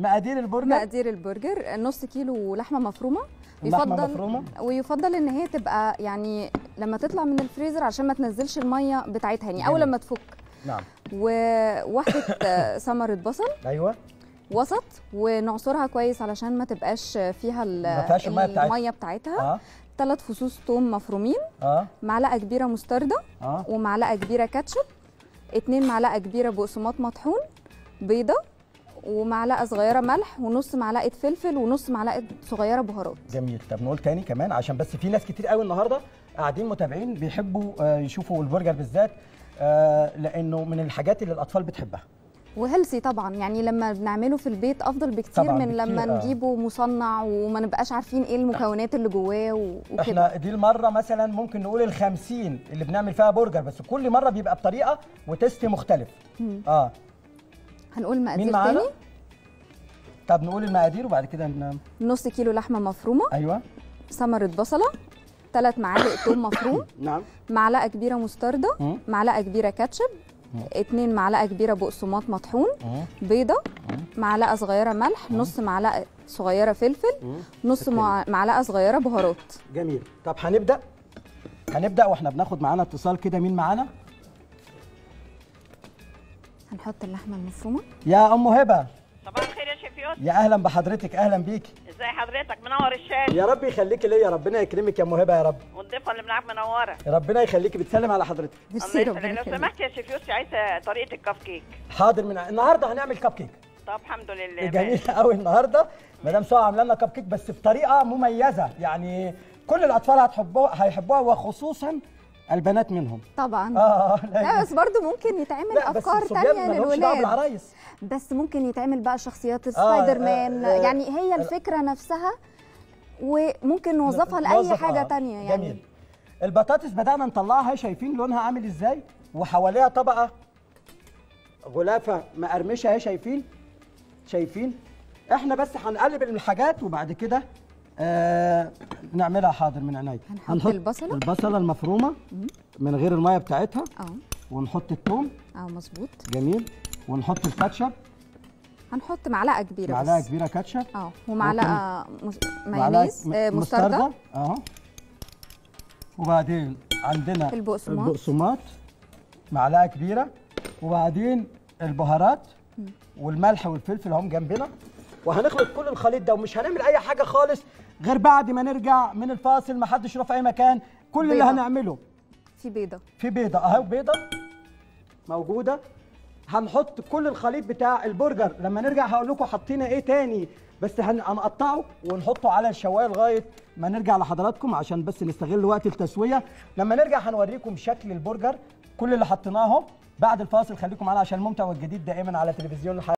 مقادير البرجر. مقادير البرجر نص كيلو لحمه مفرومه، ويفضل ان هي تبقى يعني لما تطلع من الفريزر عشان ما تنزلش الميه بتاعتها يعني او لما تفك. نعم. وواحده ثمره بصل. ايوه. وسط ونعصرها كويس علشان ما تبقاش فيها الميه بتاعتها. 3 فصوص ثوم مفرومين. معلقه كبيره مستردة. ومعلقه كبيره كاتشب. 2 معلقه كبيره بقسماط مطحون. بيضه ومعلقه صغيره ملح ونص معلقه فلفل ونص معلقه صغيره بهارات. جميل. طب نقول تاني كمان عشان بس في ناس كتير قوي النهارده قاعدين متابعين بيحبوا يشوفوا البرجر بالذات لانه من الحاجات اللي الاطفال بتحبها وهيلثي طبعا، يعني لما بنعمله في البيت افضل بكتير من لما نجيبه مصنع وما نبقاش عارفين ايه المكونات اللي جواه وكده. احنا دي المره مثلا ممكن نقول ال50 اللي بنعمل فيها برجر، بس كل مره بيبقى بطريقه وتست مختلف. هنقول مقادير تاني. طب نقول المقادير وبعد كده نص كيلو لحمه مفرومه. ايوه. ثمره بصله. 3 معالق ثوم مفروم. نعم. معلقه كبيره مستردة. معلقه كبيره كاتشب. 2 معلقه كبيره بقسماط مطحون. بيضه. معلقه صغيره ملح. نص معلقه صغيره فلفل. نص معلقه صغيره بهارات. جميل. طب هنبدا واحنا بناخد معانا اتصال كده. مين معانا؟ هنحط اللحمه المفرومه. يا ام هبه صباح الخير يا شيف يوسف. يا اهلا بحضرتك. اهلا بيكي. ازي حضرتك؟ منور الشاشه. يا رب يخليكي ليا. ربنا يكرمك يا ام هبه يا رب. والضيفه اللي معاك منوره. ربنا يخليكي. بتسلم على حضرتك. الله يسلمك. لو سمحت يا شيف يوسف عايزه طريقه الكب كيك. حاضر. من النهارده هنعمل كب كيك. طب الحمد لله. جميل قوي. النهارده مدام سوا عامله لنا كب كيك بس بطريقه مميزه، يعني كل الاطفال هيحبوها وخصوصا البنات منهم طبعا. لا بس برضه ممكن يتعمل افكار ثانيه للولاد، بس ممكن يتعمل بقى شخصيات سبايدر مان، يعني هي الفكره نفسها وممكن نوظفها لاي حاجه ثانيه يعني. جميل. البطاطس بدانا نطلعها، شايفين لونها عامل ازاي، وحواليها طبقه غلافه مقرمشه اهي. شايفين احنا بس هنقلب الحاجات وبعد كده نعملها. حاضر من عينيا. هنحط البصله المفرومه من غير الميه بتاعتها. ونحط الثوم. مظبوط. جميل. ونحط الكاتشب. هنحط معلقه كبيره كاتشب. ومعلقه مايونيز مستردة. وبعدين عندنا البقسماط معلقه كبيره، وبعدين البهارات والملح والفلفل هم جنبنا. وهنخلط كل الخليط ده ومش هنعمل اي حاجه خالص غير بعد ما نرجع من الفاصل. ما حدش يروح في اي مكان. كل بيضة. اللي هنعمله في بيضه اهو، بيضه موجوده. هنحط كل الخليط بتاع البرجر. لما نرجع هقول لكم حطينا ايه تاني، بس هنقطعه ونحطه على الشوايه لغايه ما نرجع لحضراتكم عشان بس نستغل وقت التسويه. لما نرجع هنوريكم شكل البرجر كل اللي حطيناه بعد الفاصل. خليكم معانا عشان الممتع والجديد دائما على تلفزيون الحياه.